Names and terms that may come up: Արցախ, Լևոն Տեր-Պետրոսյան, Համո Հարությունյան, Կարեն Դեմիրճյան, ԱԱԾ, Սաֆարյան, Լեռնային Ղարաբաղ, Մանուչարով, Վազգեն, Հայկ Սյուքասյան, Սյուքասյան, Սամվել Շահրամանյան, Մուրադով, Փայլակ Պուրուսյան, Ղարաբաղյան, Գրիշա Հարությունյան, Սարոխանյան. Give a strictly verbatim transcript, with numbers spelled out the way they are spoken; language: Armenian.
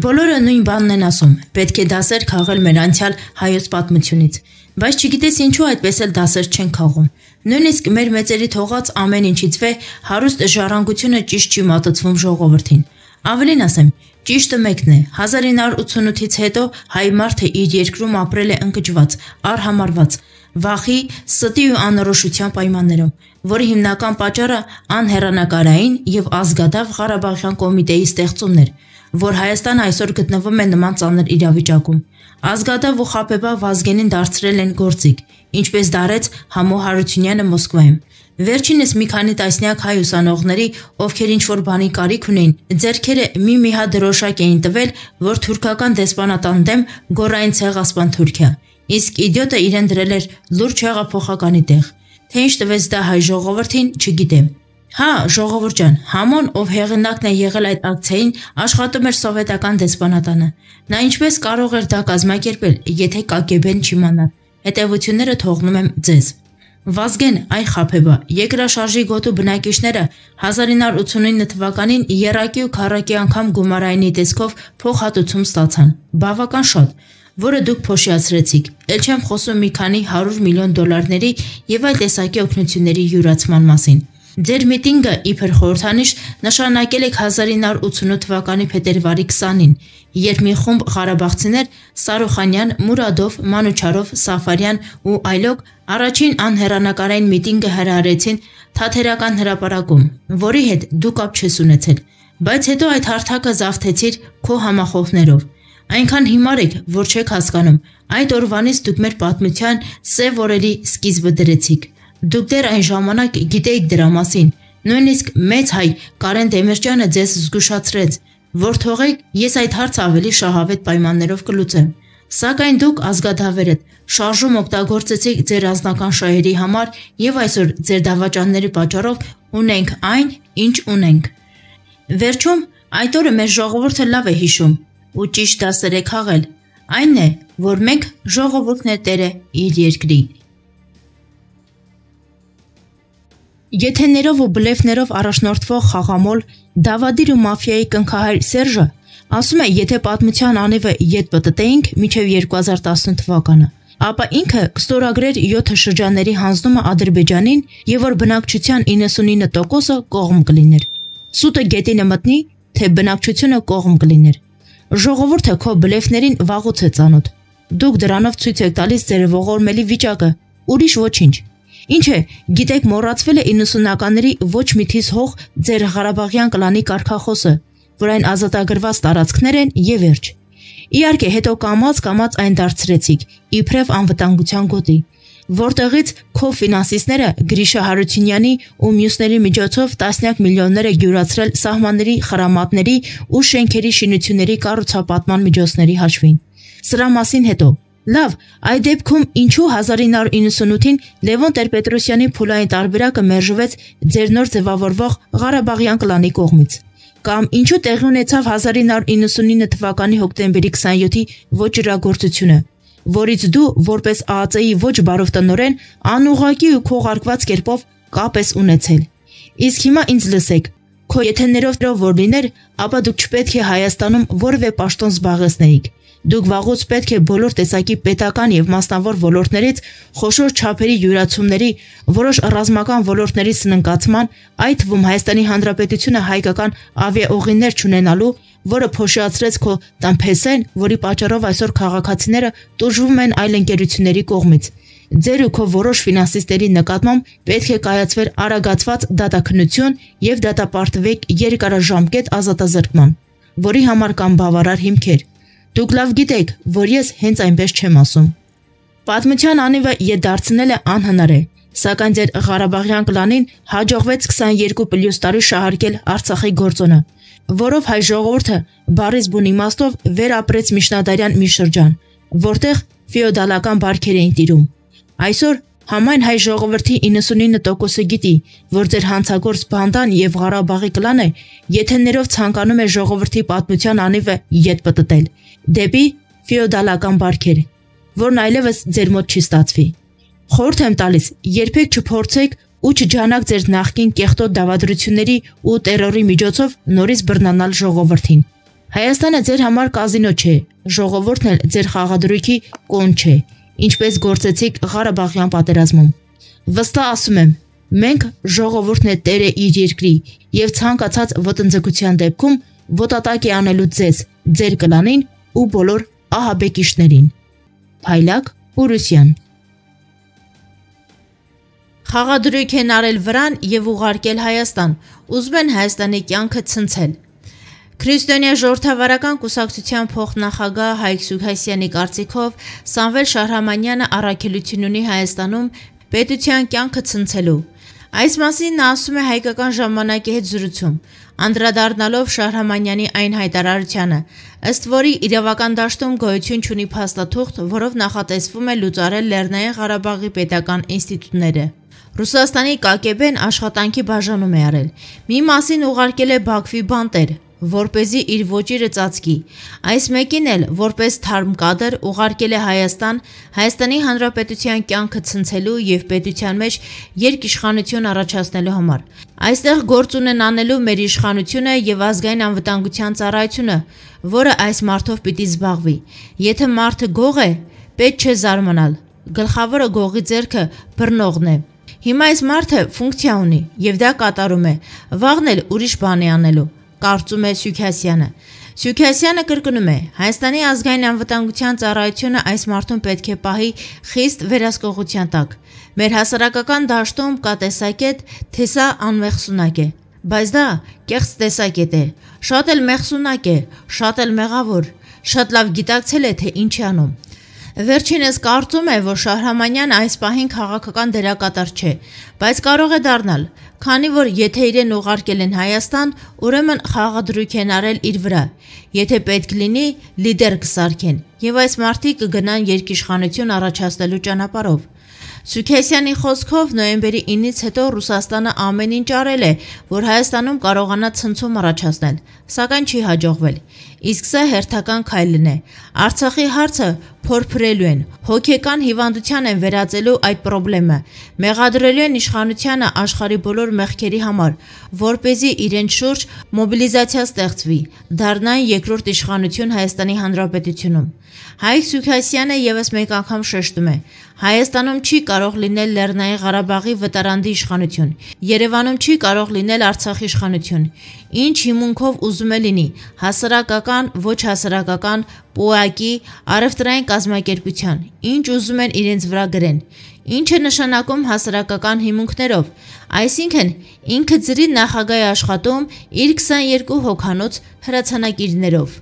Բոլորը նույն բանն են ասում, պետք է դասեր քաղել մեր անցյալ հայոց պատմությունից, բայց չգիտես ինչու այդպես էլ դասեր չեն քաղում։ Նույնիսկ մեր մեծերի թողած ամեն ինչից վե հարուստ ժառանգությունը ճիշտ չի մատուցվում ժողովրդին։ Ավելին ասեմ, ճիշտը մեկն է, հազար ինը հարյուր ութսունութից հետո հայ մարդը իր երկրում ապրել է ընկճված, արհամարված, վախի, ստի ու անորոշության պայմաններում, որի հիմնական պատճառը անհեռանակարային եւ ազգադավ Ղարաբաղյան կոմիտեի ստեղծումն էր, որ Հայաստանը այսօր գտնվում է նման ծանր իրավիճակում։ Ազգադավ ու խաբեբա Վազգենին դարձրել են գործիք, ինչպես դարեց Համո Հարությունյանը Մոսկվայում։ Վերջինս մի քանի տասնյակ հայ ուսանողների, ովքեր ինչ-որ բանի կարիք ունեին, ձեռքերը մի միհա դրոշակ էին տվել, որ թուրքական դեսպանատան դեմ գորային ցեղասպան Թուրքիա, իսկ իդիոտը իրեն դրել էր լուրջ հեղափոխականի տեղ, թե ինչ տվեց դա հայ ժողովրդին, չգիտեմ։ Հա, ժողովուրդ ջան, Համոն, ով հեղինակն է եղել այդ ակցիային, աշխատում էր սովետական դեսպանատանը։ Նա ինչպես կարող էր դա կազմակերպել, եթե կա գե բեն չիմանար։ Հետևությունները թողնում եմ ձեզ։ Վազգեն, այ խաբեբա, երկրաշարժի գոտու բնակիչները հազար ինը հարյուր ութսունինը թվականին եռակի ու քառակի անգամ գումարայինի տեսքով փոխհատուցում ստացան, բավական շատ, որը դուք փոշիացրեցիք, ել չեմ խոսում մի քանի հարյուր միլիոն դոլարների եւ այլ տեսակի օգնությունների յուրացման մասին։ Ձեր միտինգը իբր խորհրդանիշ նշանակել եք հազար ինը հարյուր ութսունութ թվականի փետրվարի քսանին, երբ մի խումբ Ղարաբաղցիներ Սարոխանյան, Մուրադով, Մանուչարով, Սաֆարյան ու այլոք առաջին անհեռանակարային միտինգը հրահարեցին Թատերական հրապարակում, որի հետ դու կապ չես ունեցել, բայց հետո այդ հարթակը զավթեցիր քո համախոհներով։ Այնքան հիմար եք, որ չեք հասկանում, այդ օրվանից դուք մեր պատմության սև օրերի սկիզբը դրեցիք։ Դուք դեռ այն ժամանակ գիտեիք դրա մասին, նույնիսկ մեծ հայ Կարեն Դեմիրճյանը ձեզ զգուշացրեց, որ թողեք, ես այդ հարցը ավելի շահավետ պայմաններով կլուծեմ։ Սակայն դուք ազգադավեր եք, շարժում օգտագործեցիք ձեր անձնական շահերի համար եւ այսօր ձեր դավաճանների պատճառով ունենք այն, ինչ ունենք։ Վերջում այդ օրը մեր ժողովուրդը լավ է հիշում ու ճիշտ դասեր է քաղել, այն է, որ մենք ժողովուրդն է տերը իր երկրի։ Եթեներով ու բլեֆներով առաջնորդվող խաղամոլ Դավադիր ու մաֆիայի կնքահայր Սերժը ասում է, եթե պատմության անիվը ետ պտտեինք մինչև երկու հազար տասնութ թվականը, ապա ինքը կստորագրեր յոթ շրջանների հանձնումը Ադրբեջանին եւ որ բնակչության ինը սունինը տոկոսը կողմ կլիներ։ Սուտը գետինը մտնի, թե բնակչությունը կողմ կլիներ։ Ժողովուրդը քո բլեֆներին վաղուց է ծանոթ։ Դուք դրանով ցույց եք տալիս ձեր ողորմելի վիճակը, ուրիշ ոչինչ։ Ինչը, գիտեք, մոռացվել է իննսունականների ոչ մի թիզ հող ձեր Ղարաբաղյան կլանի կարգախոսը, որ այն ազատագրված տարածքներ են եւ վերջ։ Իհարկե, հետո կամաց-կամաց այն դարձրեցիք, իբրև անվտանգության գոտի, որտեղից քո ֆինանսիստները Գրիշա Հարությունյանի ու մյուսների միջոցով տասնյակ միլիոններ է գյուրացրել սահմանների, խրամատների ու շենքերի շինությունների կառուցապատման միջոցների հաշվին։ Սրա մասին հետո, լավ, այդ դեպքում ինչու հազար ինը հարյուր իննսունութին Լևոն Տեր-Պետրոսյանի փուլային տարբերակը մերժվեց ձեր նոր ձևավորվող Ղարաբաղյան կլանի կողմից։ Կամ ինչու տեղի ունեցավ հազար ինը հարյուր իննսունինը թվականի հոկտեմբերի քսանյոթի ոճրագործությունը, որից դու, որպես ԱԱԾ-ի ոչ բարոյական անուղղակի ու քողարկված կերպով կապ ես ունեցել։ Իսկ հիմա ինձ լսեք, քո եթերներով որ լիներ, ապա դուք չպետք է Հայաստանում որևէ պաշտոն զբաղեցնեիք։ Դուք վաղուց պետք է բոլոր տեսակի պետական եւ մասնավոր ոլորտներից, խոշոր չափերի յուրացումների, որոշ ռազմական ոլորտների սննկացման, այդ թվում Հայաստանի Հանրապետությունը հայկական ավիաուղիներ չունենալու, որը փոշիացրեց քո տամփեսեն, որի պատճառով այսօր քաղաքացիները տուժվում են այլ ընկերությունների կողմից։ Ձեր ու քո որոշ ֆինանսիստերի նկատմամբ պետք է կայացվեր արագացված դատաքննություն եւ դատապարտվեք երկարաժամկետ ազատազրկման, որի համար կան բավարար հիմքեր։ Դուք լավ գիտեք, որ ես հենց այնպես չեմ ասում։ Պատմության անիվը ետ դարձնելը անհնար է, սակայն ձեր Ղարաբաղյան կլանին հաջողվեց քսաներկու պլյուս տարի շահարկել Արցախի գործոնը, որով հայ ժողովուրդը բառից բուն իմաստով վերապրեց միջնադարյան մի շրջան, որտեղ ֆեոդալական բարքեր էին տիրում։ Այսօր համայն հայ ժողովրդի ինը սունինը տոկոսը գիտի, որ ձեր հանցագործ բանդան եւ Ղարաբաղի կլանը եթերներով ցանկանում է ժողովրդի պատմության անիվը ետ պտտել դեպի ֆեոդալական բարքեր, որն այլևս ձեր մոտ չի ստացվի։ Խորհուրդ եմ տալիս, երբեք չփորձեք ու չջանաք ձեր նախկին կեղտոտ դավադրությունների ու տերորի միջոցով նորից բռնանալ ժողովրդին։ Հայաստանը ձեր համար կազինո չէ, ժողովուրդն էլ ձեր խաղադրույքի կոն չէ, ինչպես գործեցիք Ղարաբաղյան պատերազմում։ Վստահ ասում եմ, մենք ժողովուրդն է տերը իր երկրի եւ ցանկացած ոտնձգության դեպքում ոտնատակ է անելու ձեզ, ձեր կլանին ու բոլոր ահաբեկիչներին։ Փայլակ Պուրուսյան։ Խաղադրույք են արել վրան եւ ուղարկել Հայաստան, ուզում են Հայաստանի կյանքը ցնցել։ Քրիստոնյա ժողովրդավարական կուսակցության փոխնախագահ Հայկ Սյուքասյանի կարծիքով Սամվել Շահրամանյանը առաքելություն ունի Հայաստանում պետության կյանքը ցնցելու։ Այս մասին նա ասում է Հայկական ժամանակի հետ զրույցում, անդրադառնալով Շահրամանյանի այն հայտարարությանը, ըստ որի իրավական դաշտում գոյություն չունի փաստաթուղթ, որով նախատեսվում է լուծարել Լեռնային Ղարաբաղի պետական ինստիտուտները։ Ռուսաստանի կա կե բեն աշխատանքի բաժանում է արել, մի մասին ուղարկել է Բաքվի բանտեր, որպեսզի իր ոճիրը ծածկի, այս մեկին էլ, որպես թարմ կադր ուղարկել է Հայաստան, Հայաստանի Հանրապետության կյանքը ցնցելու և պետության մեջ երկիշխանություն առաջացնելու համար։ Այստեղ գործ ունեն անելու մեր իշխանությունը և ազգային անվտանգության ծառայությունը, որը այս մարդով պիտի զբաղվի։ Եթե մարդը գող է, պետք չէ զարմանալ, գլխավորը գողի ձեռքը բռնողն է։ Հիմա այս մարդը ֆունկցիա ունի եւ դա կատարում է, վաղն էլ ուրիշ բան է անելու, կարծում է Սյուքասյանը։ Սյուքասյանը կրկնում է, Հայաստանի ազգային անվտանգության ծառայությունը այս մարդուն պետք է պահի խիստ վերահսկողության տակ։ Մեր հասարակական դաշտում կա տեսակետ, թե սա անմեղսունակ է, բայց դա կեղծ տեսակետ է, շատ էլ մեղսունակ է, շատ էլ մեղավոր, շատ լավ գիտակցել է, թե ինչ է անում։ Վերջինս կարծում է, որ Շահրամանյան այս պահին քաղաքական դերակատար չէ, բայց կարող է դառնալ, քանի որ եթե իրեն ուղարկել են Հայաստան, ուրեմն խաղադրույք են արել իր վրա, եթե պետք լինի, լիդեր կսարքեն, եւ այս մարդիկ կգնան երկիշխանություն առաջացնելու ճանապարհով։ Սյուքասյանի խոսքով նոյեմբերի ինից հետո Ռուսաստանը ամեն ինչ արել է, որ Հայաստանում կարողանա ցնցում առաջացնել, սակայն չի հաջողվել։ Իսկ սա հերթական քայլն է։ Արցախի հարցը փորփրելու են, հոգեկան հիվանդության են վերածելու այդ խնդրը, մեղադրելու են իշխանությանը աշխարհի բոլոր մեղքերի համար, որպեսզի իրենց շուրջ մոբիլիզացիա ստեղծվի, դառնան երկրորդ իշխանություն Հայաստանի Հանրապետությունում։ Հայկ Սյուքասյանը եւս մեկ անգամ շեշտում է. Հայաստանում չի կարող լինել Լեռնային Ղարաբաղի վտարանդի իշխանություն, Երևանում չի կարող լինել Արցախի իշխանություն։ Ինչ հիմունքով ուզում է լինի, հասարակական, ոչ հասարակական, ՊՈԱԿ-ի, առևտրային կազմակերպության, ինչ ուզում են իրենց վրա գրեն։ Ինչը նշանակում հասարակական հիմունքներով, այսինքն ինքը ձրի նախագահի աշխատում իր քսաներկու հոգանոց հրացանակիրներով։